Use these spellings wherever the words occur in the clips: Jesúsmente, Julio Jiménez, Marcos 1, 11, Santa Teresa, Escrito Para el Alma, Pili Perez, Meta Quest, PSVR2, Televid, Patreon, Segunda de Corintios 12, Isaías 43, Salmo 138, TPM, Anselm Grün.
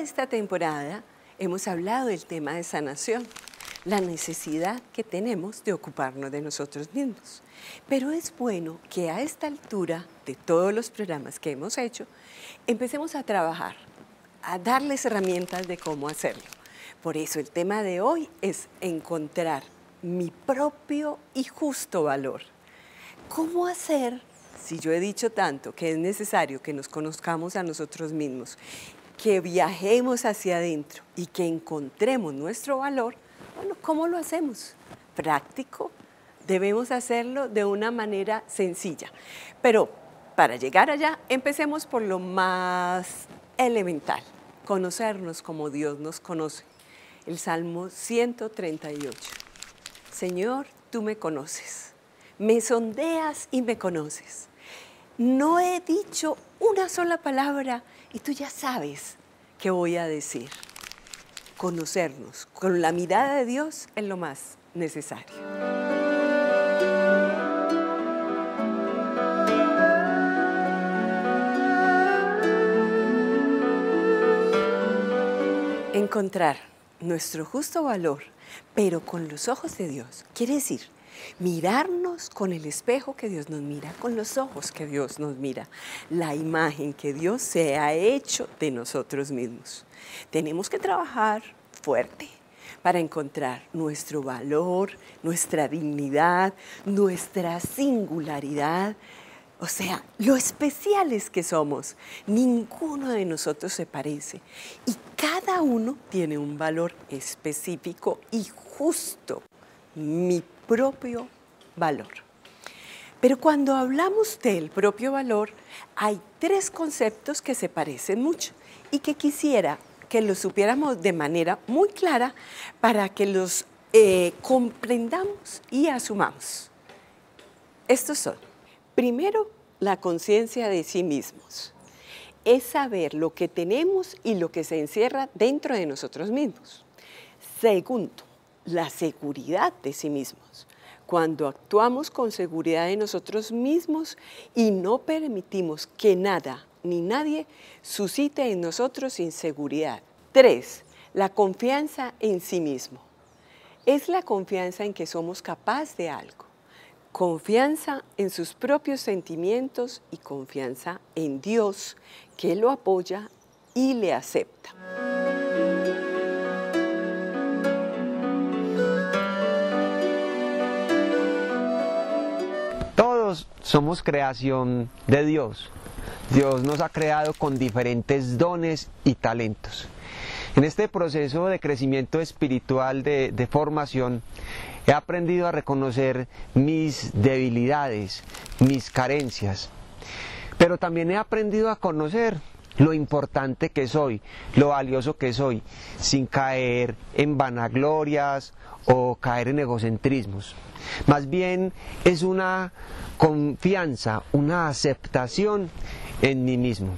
toda esta temporada hemos hablado del tema de sanación, la necesidad que tenemos de ocuparnos de nosotros mismos. Pero es bueno que a esta altura de todos los programas que hemos hecho, empecemos a trabajar, a darles herramientas de cómo hacerlo. Por eso el tema de hoy es encontrar mi propio y justo valor. ¿Cómo hacer, si yo he dicho tanto que es necesario que nos conozcamos a nosotros mismos, que viajemos hacia adentro y que encontremos nuestro valor? Bueno, ¿cómo lo hacemos? Práctico, debemos hacerlo de una manera sencilla. Pero para llegar allá, empecemos por lo más elemental, conocernos como Dios nos conoce. El Salmo 138. Señor, tú me conoces, me sondeas y me conoces. No he dicho una sola palabra y tú ya sabes qué voy a decir. Conocernos con la mirada de Dios es lo más necesario. Encontrar nuestro justo valor, pero con los ojos de Dios, quiere decir mirarnos con el espejo que Dios nos mira, con los ojos que Dios nos mira, la imagen que Dios se ha hecho de nosotros mismos. Tenemos que trabajar fuerte para encontrar nuestro valor, nuestra dignidad, nuestra singularidad, o sea, lo especiales que somos. Ninguno de nosotros se parece y cada uno tiene un valor específico y justo, mi propio valor. Pero cuando hablamos del propio valor, hay tres conceptos que se parecen mucho y que quisiera que los supiéramos de manera muy clara para que los comprendamos y asumamos. Estos son, primero, la conciencia de sí mismos. Es saber lo que tenemos y lo que se encierra dentro de nosotros mismos. Segundo, la seguridad de sí mismos. Cuando actuamos con seguridad de nosotros mismos y no permitimos que nada ni nadie suscite en nosotros inseguridad. Tres, la confianza en sí mismo. Es la confianza en que somos capaces de algo. Confianza en sus propios sentimientos y confianza en Dios, que lo apoya y le acepta. Somos creación de Dios. Dios nos ha creado con diferentes dones y talentos. En este proceso de crecimiento espiritual, de formación, he aprendido a reconocer mis debilidades, mis carencias, pero también he aprendido a conocer lo importante que soy, lo valioso que soy, sin caer en vanaglorias o caer en egocentrismos. Más bien es una confianza, una aceptación en mí mismo.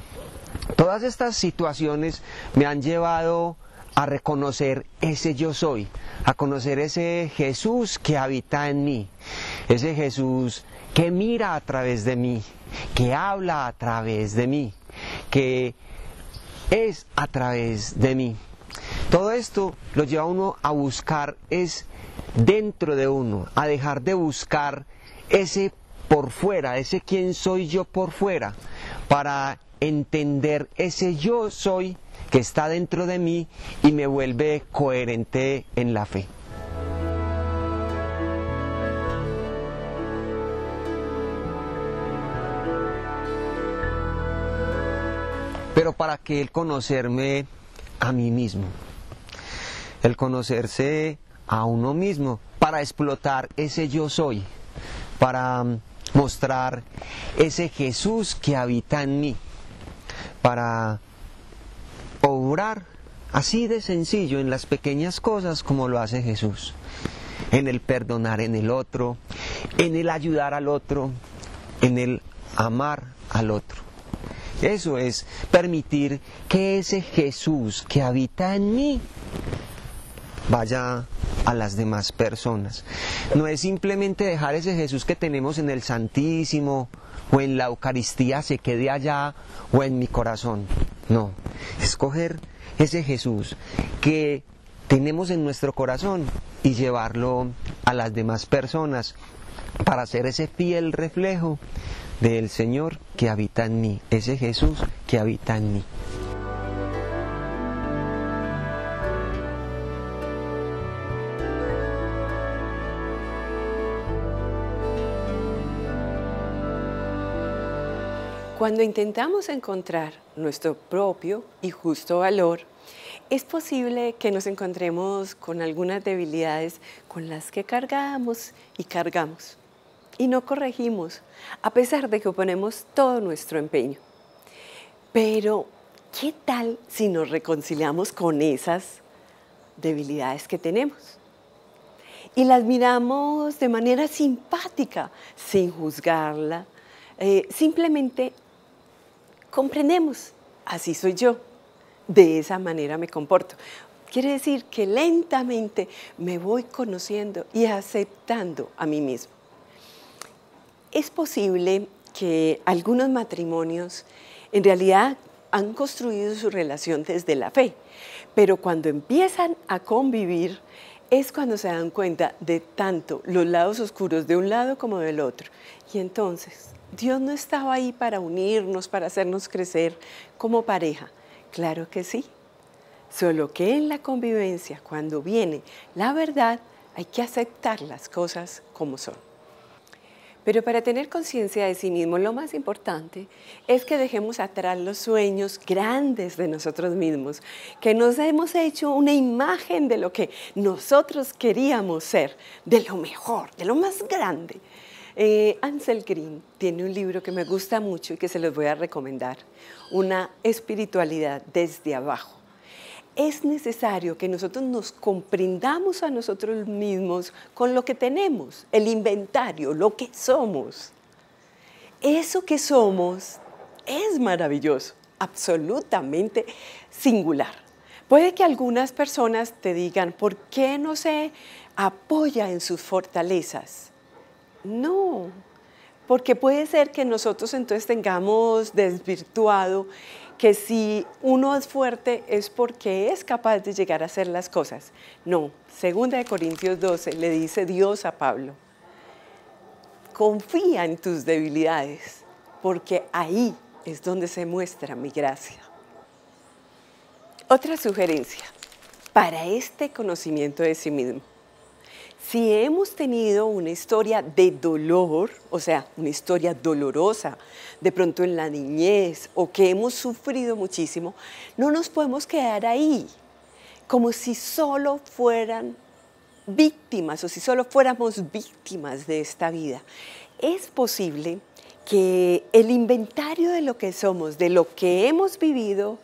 Todas estas situaciones me han llevado a reconocer ese yo soy, a conocer ese Jesús que habita en mí, ese Jesús que mira a través de mí, que habla a través de mí, que es a través de mí. Todo esto lo lleva a uno a buscar, es dentro de uno, a dejar de buscar ese por fuera, ese quién soy yo por fuera, para entender ese yo soy que está dentro de mí y me vuelve coherente en la fe. Pero para que el conocerme a mí mismo, el conocerse a uno mismo, para explotar ese yo soy, para mostrar ese Jesús que habita en mí, para obrar así de sencillo en las pequeñas cosas como lo hace Jesús, en el perdonar en el otro, en el ayudar al otro, en el amar al otro. Eso es permitir que ese Jesús que habita en mí vaya a las demás personas. No es simplemente dejar ese Jesús que tenemos en el Santísimo o en la Eucaristía se quede allá o en mi corazón. No, es coger ese Jesús que tenemos en nuestro corazón y llevarlo a las demás personas para ser ese fiel reflejo del Señor que habita en mí, ese Jesús que habita en mí. Cuando intentamos encontrar nuestro propio y justo valor, es posible que nos encontremos con algunas debilidades con las que cargamos y no corregimos, a pesar de que ponemos todo nuestro empeño. Pero, ¿qué tal si nos reconciliamos con esas debilidades que tenemos? Y las miramos de manera simpática, sin juzgarla, simplemente comprendemos, así soy yo, de esa manera me comporto. Quiere decir que lentamente me voy conociendo y aceptando a mí mismo. Es posible que algunos matrimonios en realidad han construido su relación desde la fe, pero cuando empiezan a convivir es cuando se dan cuenta de tanto los lados oscuros de un lado como del otro. Y entonces, Dios no estaba ahí para unirnos, para hacernos crecer como pareja. Claro que sí, solo que en la convivencia, cuando viene la verdad, hay que aceptar las cosas como son. Pero para tener conciencia de sí mismo, lo más importante es que dejemos atrás los sueños grandes de nosotros mismos, que nos hemos hecho una imagen de lo que nosotros queríamos ser, de lo mejor, de lo más grande. Anselm Grün tiene un libro que me gusta mucho y que se los voy a recomendar, Una espiritualidad desde abajo. Es necesario que nosotros nos comprendamos a nosotros mismos con lo que tenemos, el inventario, lo que somos. Eso que somos es maravilloso, absolutamente singular. Puede que algunas personas te digan, ¿por qué no se apoya en sus fortalezas? No, porque puede ser que nosotros entonces tengamos desvirtuado que si uno es fuerte es porque es capaz de llegar a hacer las cosas. No, Segunda de Corintios 12 le dice Dios a Pablo, confía en tus debilidades, porque ahí es donde se muestra mi gracia. Otra sugerencia para este conocimiento de sí mismo. Si hemos tenido una historia de dolor, o sea, una historia dolorosa, de pronto en la niñez o que hemos sufrido muchísimo, no nos podemos quedar ahí, como si solo fueran víctimas o si solo fuéramos víctimas de esta vida. Es posible que el inventario de lo que somos, de lo que hemos vivido,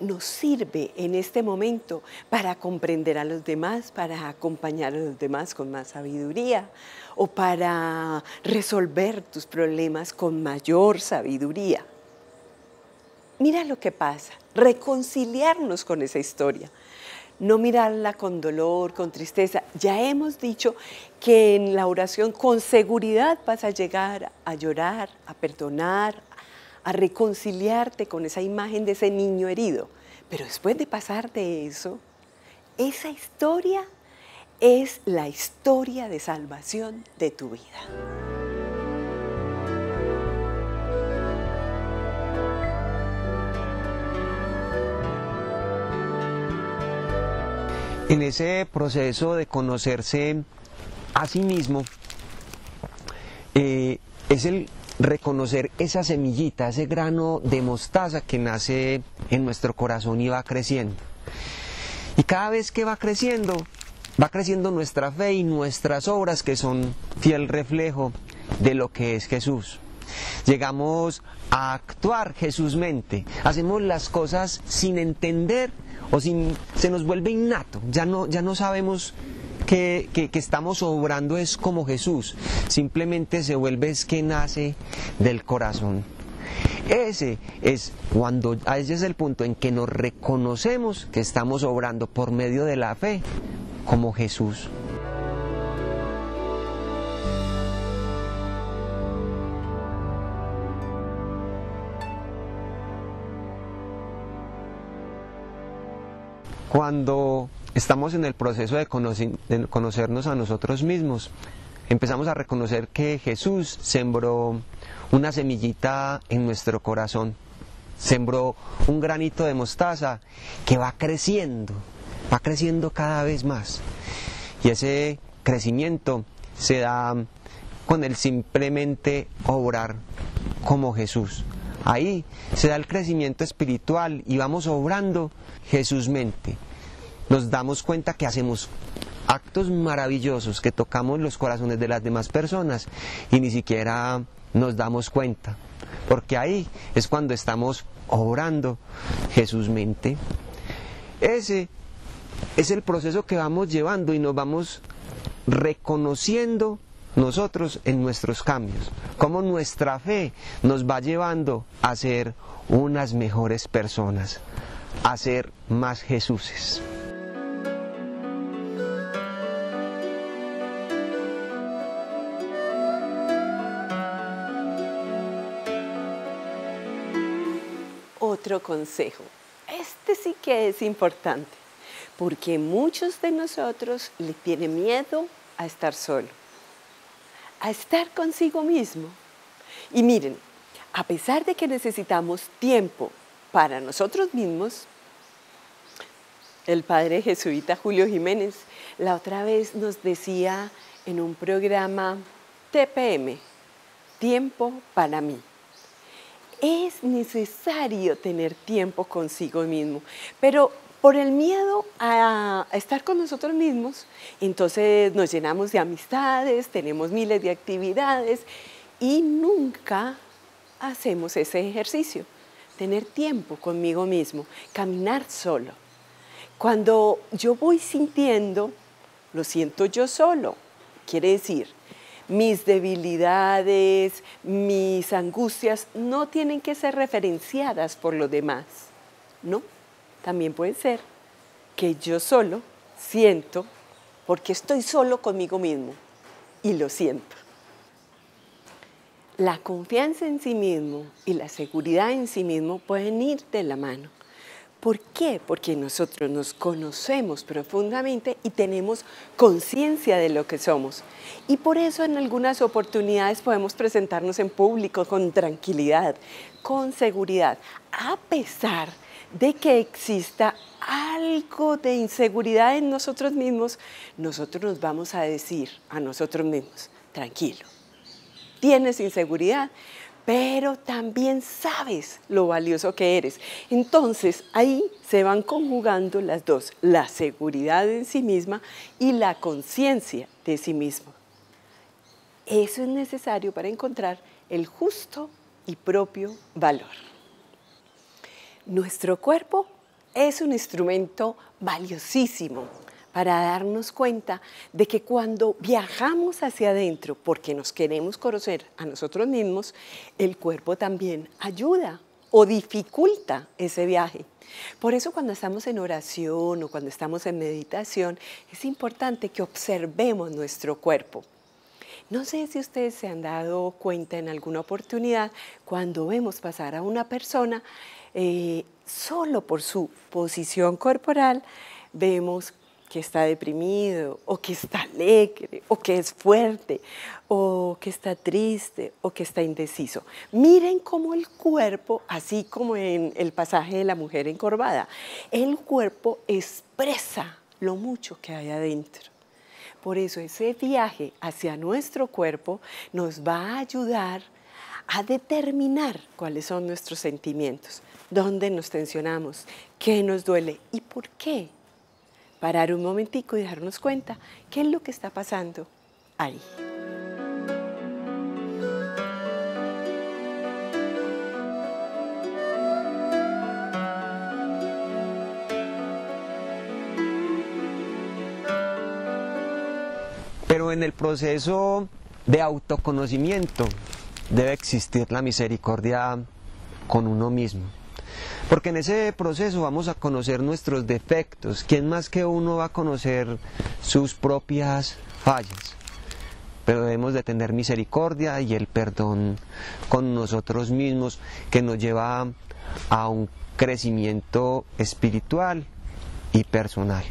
nos sirve en este momento para comprender a los demás, para acompañar a los demás con más sabiduría o para resolver tus problemas con mayor sabiduría. Mira lo que pasa, reconciliarnos con esa historia, no mirarla con dolor, con tristeza. Ya hemos dicho que en la oración con seguridad vas a llegar a llorar, a perdonar, a reconciliarte con esa imagen de ese niño herido. Pero después de pasar de eso, esa historia es la historia de salvación de tu vida. En ese proceso de conocerse a sí mismo, es el reconocer esa semillita, ese grano de mostaza que nace en nuestro corazón y va creciendo. Y cada vez que va creciendo nuestra fe y nuestras obras que son fiel reflejo de lo que es Jesús. Llegamos a actuar Jesúsmente, hacemos las cosas sin entender o se nos vuelve innato, ya no sabemos que estamos obrando es como Jesús, simplemente se vuelve es que nace del corazón. Ese es el punto en que nos reconocemos que estamos obrando por medio de la fe como Jesús. Cuando estamos en el proceso de conocernos a nosotros mismos, empezamos a reconocer que Jesús sembró una semillita en nuestro corazón, sembró un granito de mostaza que va creciendo cada vez más. Y ese crecimiento se da con el simplemente obrar como Jesús. Ahí se da el crecimiento espiritual y vamos obrando Jesúsmente. Nos damos cuenta que hacemos actos maravillosos, que tocamos los corazones de las demás personas y ni siquiera nos damos cuenta, porque ahí es cuando estamos obrando Jesúsmente. Ese es el proceso que vamos llevando y nos vamos reconociendo nosotros en nuestros cambios, cómo nuestra fe nos va llevando a ser unas mejores personas, a ser más Jesuses. Otro consejo, este sí que es importante, porque muchos de nosotros le tienen miedo a estar solo, a estar consigo mismo. Y miren, a pesar de que necesitamos tiempo para nosotros mismos, el padre jesuita Julio Jiménez la otra vez nos decía en un programa TPM, tiempo para mí. Es necesario tener tiempo consigo mismo, pero por el miedo a estar con nosotros mismos, entonces nos llenamos de amistades, tenemos miles de actividades y nunca hacemos ese ejercicio, tener tiempo conmigo mismo, caminar solo. Cuando yo voy sintiendo, lo siento yo solo, quiere decir, mis debilidades, mis angustias no tienen que ser referenciadas por los demás, ¿no? También puede ser que yo solo siento porque estoy solo conmigo mismo y lo siento. La confianza en sí mismo y la seguridad en sí mismo pueden ir de la mano. ¿Por qué? Porque nosotros nos conocemos profundamente y tenemos conciencia de lo que somos. Y por eso en algunas oportunidades podemos presentarnos en público con tranquilidad, con seguridad, a pesar de que exista algo de inseguridad en nosotros mismos, nosotros nos vamos a decir a nosotros mismos, tranquilo, tienes inseguridad, pero también sabes lo valioso que eres. Entonces, ahí se van conjugando las dos, la seguridad en sí misma y la conciencia de sí mismo. Eso es necesario para encontrar el justo y propio valor. Nuestro cuerpo es un instrumento valiosísimo para darnos cuenta de que cuando viajamos hacia adentro porque nos queremos conocer a nosotros mismos, el cuerpo también ayuda o dificulta ese viaje. Por eso cuando estamos en oración o cuando estamos en meditación, es importante que observemos nuestro cuerpo. No sé si ustedes se han dado cuenta en alguna oportunidad cuando vemos pasar a una persona, solo por su posición corporal vemos que está deprimido o que está alegre o que es fuerte o que está triste o que está indeciso. Miren cómo el cuerpo, así como en el pasaje de la mujer encorvada, el cuerpo expresa lo mucho que hay adentro. Por eso ese viaje hacia nuestro cuerpo nos va a ayudar a determinar cuáles son nuestros sentimientos, dónde nos tensionamos, qué nos duele y por qué. Parar un momentico y darnos cuenta qué es lo que está pasando ahí. Pero en el proceso de autoconocimiento debe existir la misericordia con uno mismo, porque en ese proceso vamos a conocer nuestros defectos. ¿Quién más que uno va a conocer sus propias fallas? Pero debemos de tener misericordia y el perdón con nosotros mismos, que nos lleva a un crecimiento espiritual y personal.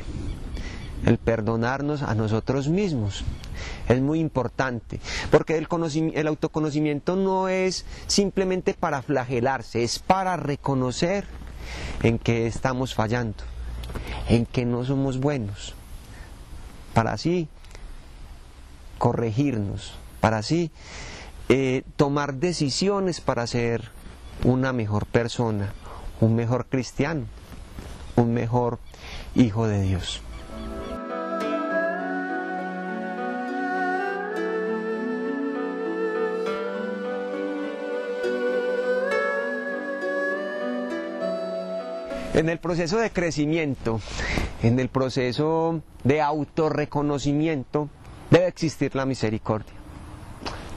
El perdonarnos a nosotros mismos es muy importante, porque el autoconocimiento no es simplemente para flagelarse, es para reconocer en qué estamos fallando, en qué no somos buenos, para así corregirnos, para así tomar decisiones para ser una mejor persona, un mejor cristiano, un mejor hijo de Dios. En el proceso de crecimiento, en el proceso de autorreconocimiento, debe existir la misericordia.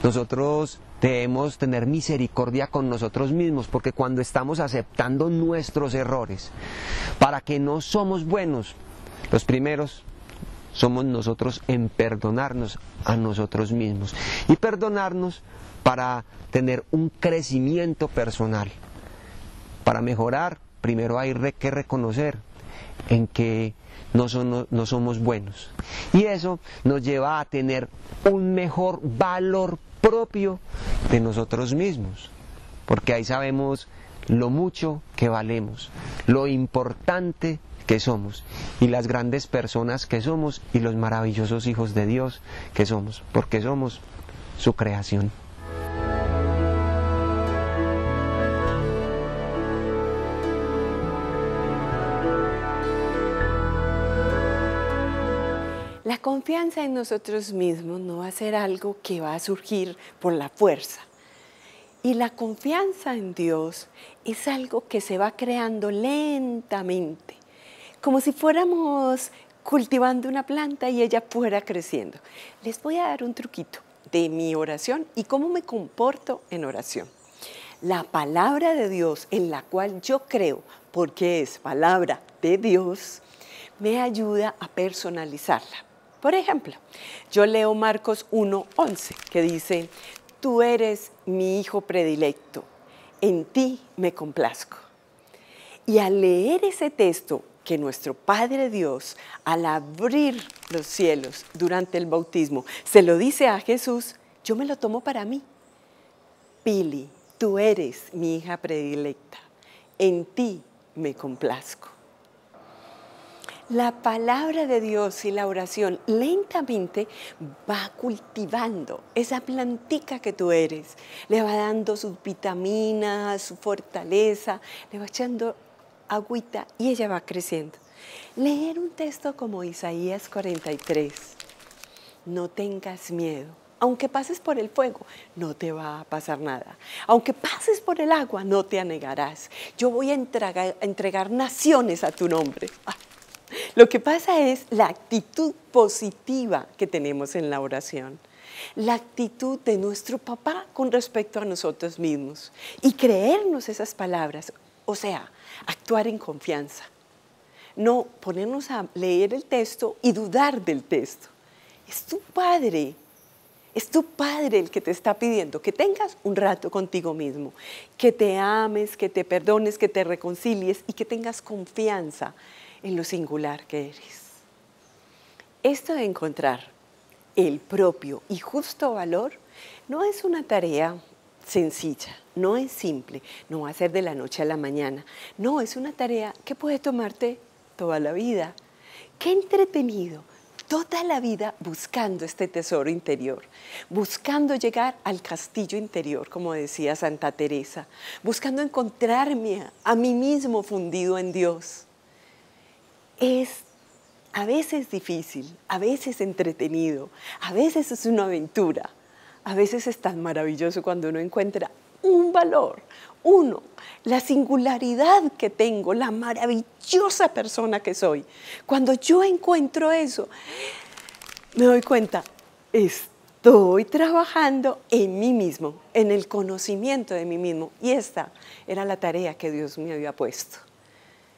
Nosotros debemos tener misericordia con nosotros mismos, porque cuando estamos aceptando nuestros errores, para que no somos buenos, los primeros somos nosotros en perdonarnos a nosotros mismos. Y perdonarnos para tener un crecimiento personal, para mejorar. Primero hay que reconocer en que no somos buenos. Y eso nos lleva a tener un mejor valor propio de nosotros mismos. Porque ahí sabemos lo mucho que valemos, lo importante que somos y las grandes personas que somos y los maravillosos hijos de Dios que somos. Porque somos su creación. La confianza en nosotros mismos no va a ser algo que va a surgir por la fuerza. Y la confianza en Dios es algo que se va creando lentamente, como si fuéramos cultivando una planta y ella fuera creciendo. Les voy a dar un truquito de mi oración y cómo me comporto en oración. La palabra de Dios en la cual yo creo, porque es palabra de Dios, me ayuda a personalizarla. Por ejemplo, yo leo Marcos 1, 11, que dice, tú eres mi hijo predilecto, en ti me complazco. Y al leer ese texto que nuestro Padre Dios, al abrir los cielos durante el bautismo, se lo dice a Jesús, yo me lo tomo para mí. Pili, tú eres mi hija predilecta, en ti me complazco. La palabra de Dios y la oración lentamente va cultivando esa plantica que tú eres. Le va dando sus vitaminas, su fortaleza, le va echando agüita y ella va creciendo. Leer un texto como Isaías 43. No tengas miedo. Aunque pases por el fuego, no te va a pasar nada. Aunque pases por el agua, no te anegarás. Yo voy a entregar naciones a tu nombre. Lo que pasa es la actitud positiva que tenemos en la oración, la actitud de nuestro papá con respecto a nosotros mismos y creernos esas palabras, o sea, actuar en confianza, no ponernos a leer el texto y dudar del texto. Es tu padre el que te está pidiendo que tengas un rato contigo mismo, que te ames, que te perdones, que te reconcilies y que tengas confianza en lo singular que eres. Esto de encontrar el propio y justo valor no es una tarea sencilla, no es simple, no va a ser de la noche a la mañana, no, es una tarea que puede tomarte toda la vida. ¡Qué entretenido! Toda la vida buscando este tesoro interior, buscando llegar al castillo interior, como decía Santa Teresa, buscando encontrarme a mí mismo fundido en Dios. Es a veces difícil, a veces entretenido, a veces es una aventura, a veces es tan maravilloso cuando uno encuentra un valor, la singularidad que tengo, la maravillosa persona que soy. Cuando yo encuentro eso, me doy cuenta, estoy trabajando en mí mismo, en el conocimiento de mí mismo. Y esta era la tarea que Dios me había puesto.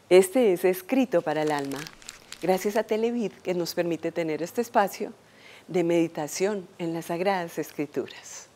Este es Escrito para el Alma, gracias a Televid que nos permite tener este espacio de meditación en las Sagradas Escrituras.